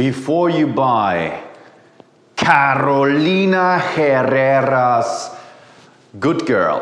before you buy Carolina Herrera's Good Girl.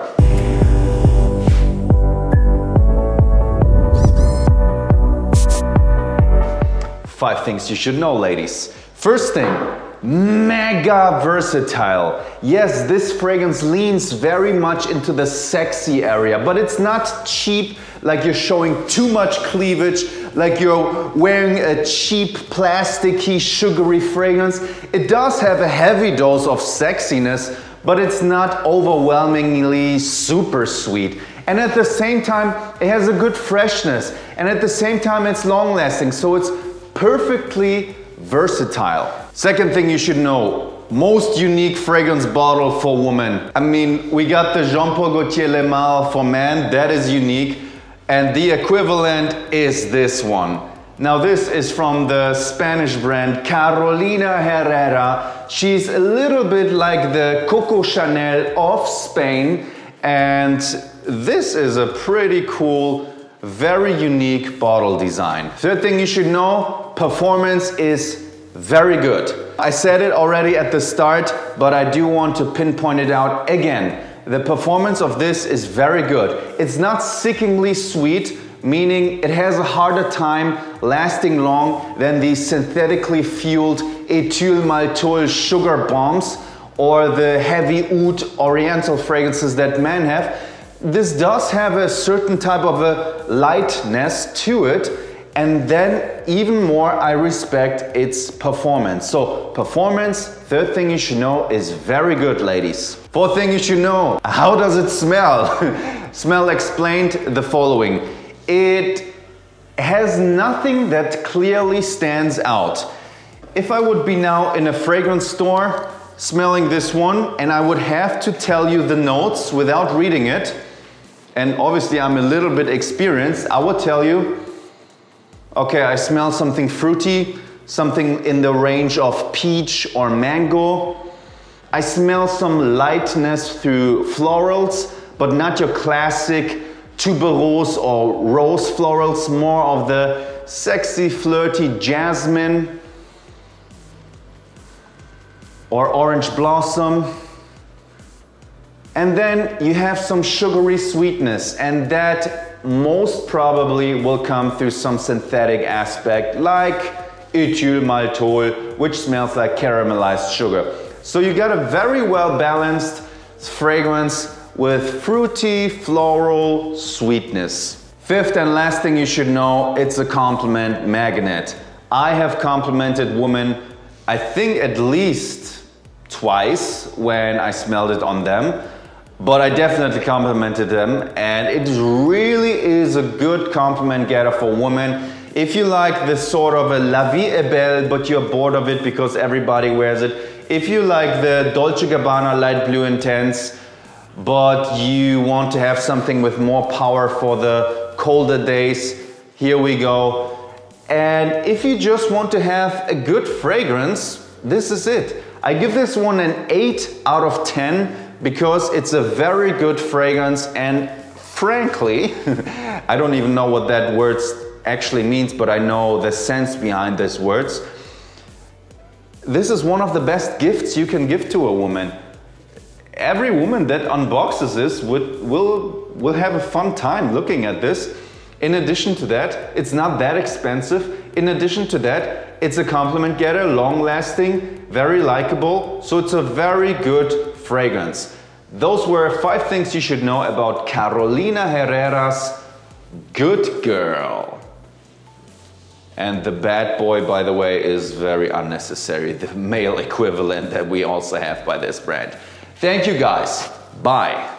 Five things you should know, ladies. First thing, mega versatile. Yes, this fragrance leans very much into the sexy area, but it's not cheap, like you're showing too much cleavage, like you're wearing a cheap, plasticky, sugary fragrance. It does have a heavy dose of sexiness, but it's not overwhelmingly super sweet. And at the same time, it has a good freshness. And at the same time, it's long-lasting, so it's perfectly versatile. Second thing you should know, most unique fragrance bottle for women. I mean, we got the Jean-Paul Gaultier Le Male for men, that is unique. And the equivalent is this one. Now this is from the Spanish brand Carolina Herrera. She's a little bit like the Coco Chanel of Spain. And this is a pretty cool, very unique bottle design. Third thing you should know, performance is very good. I said it already at the start, but I do want to pinpoint it out again. The performance of this is very good. It's not sickeningly sweet, meaning it has a harder time lasting long than the synthetically fueled ethyl maltol sugar bombs or the heavy oud oriental fragrances that men have. This does have a certain type of a lightness to it. And then even more, I respect its performance. So performance, third thing you should know, is very good, ladies. Fourth thing you should know, how does it smell? Smell explained the following. It has nothing that clearly stands out. If I would be now in a fragrance store smelling this one and I would have to tell you the notes without reading it, and obviously I'm a little bit experienced, I would tell you, okay, I smell something fruity, something in the range of peach or mango. I smell some lightness through florals, but not your classic tuberose or rose florals, more of the sexy, flirty jasmine or orange blossom. And then you have some sugary sweetness, and that most probably will come through some synthetic aspect like ethyl maltol, which smells like caramelized sugar. So you got a very well balanced fragrance with fruity floral sweetness. Fifth and last thing you should know, it's a compliment magnet. I have complimented women, I think at least twice when I smelled it on them. But I definitely complimented them, and it really is a good compliment getter for women. If you like this sort of a La Vie est Belle, but you're bored of it because everybody wears it. If you like the Dolce Gabbana Light Blue Intense, but you want to have something with more power for the colder days, here we go. And if you just want to have a good fragrance, this is it. I give this one an 8 out of 10. Because it's a very good fragrance, and frankly, I don't even know what that word actually means, but I know the sense behind these words. This is one of the best gifts you can give to a woman. Every woman that unboxes this will have a fun time looking at this. In addition to that, it's not that expensive. In addition to that, it's a compliment getter, long-lasting, very likable, so it's a very good fragrance. Those were 5 things you should know about Carolina Herrera's Good Girl. And the bad boy, by the way, is very unnecessary, the male equivalent that we also have by this brand. Thank you guys. Bye.